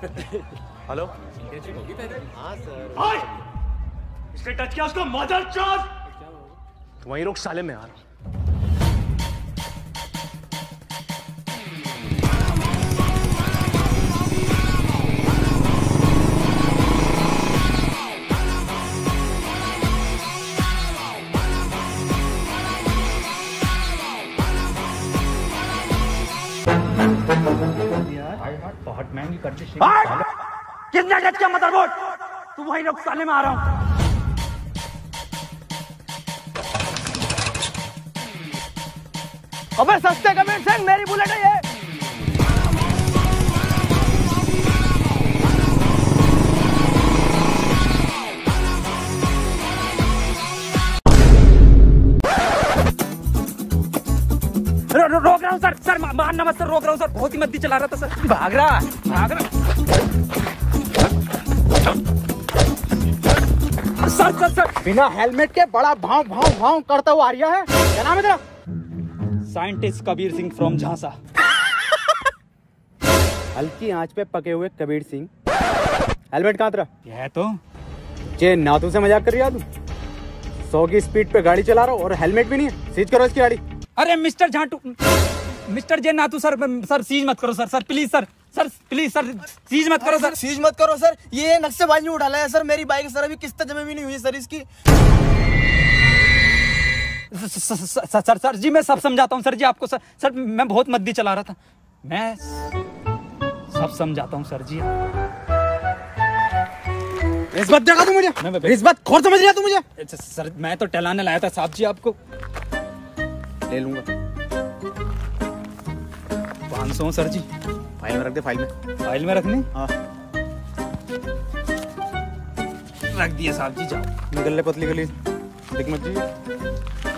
Hello sir, इसने touch किया उसको, मदरचोद। तो वहीं रोक साले में यार। बहुत महंगी करके कितना गज का मदरबोर्ड, तू वही लोग साले में आ रहा हूं। अबे सस्ते कबीर सिंह, मेरी बुलेट है ये। रोक रहा हूँ सर, सर मानना मत सर, रोक रहा हूँ सर, बहुत ही मद्दी चला रहा था सर, भाग रहा सर। बिना हेलमेट के बड़ा भाव भाव भाव करता हुआ आ रहा है। क्या नाम है तेरा? साइंटिस्ट कबीर सिंह फ्रॉम झांसा। हल्की आंच पे पके हुए कबीर सिंह। हेलमेट कहाँ तेरा? यह तो ये नातू से मजाक कर रही है तू। 100 की स्पीड पे गाड़ी चला रहा हो और हेलमेट भी नहीं है। सीज करो इसकी गाड़ी। अरे मिस्टर झांटू, मिस्टर जे नातू सर, सर सीज मत करो sir, sir please sir, sir please sir, seize मत करो सर, सीज मत करो सर। ये नक्शेबाजी में उठा लाया सर मेरी बाइक सर, अभी किस्त जमे भी नहीं हुई सर इसकी। सर जी मैं सब समझाता हूँ सर जी आपको। सर मैं बहुत मद्दी चला रहा था, मैं सब समझाता हूँ सर जी। रिश्वत देगा तू मुझे? रिश्वत खोर समझ रहा तू मुझे? सर मैं तो टहलाने लाया था साहब जी आपको। ले लूंगा 500 सर जी। फाइल में रख दे। फाइल में रखनी? हाँ रख दिया साहब जी। जाओ निकल ले पतली गली, दिख मत जी।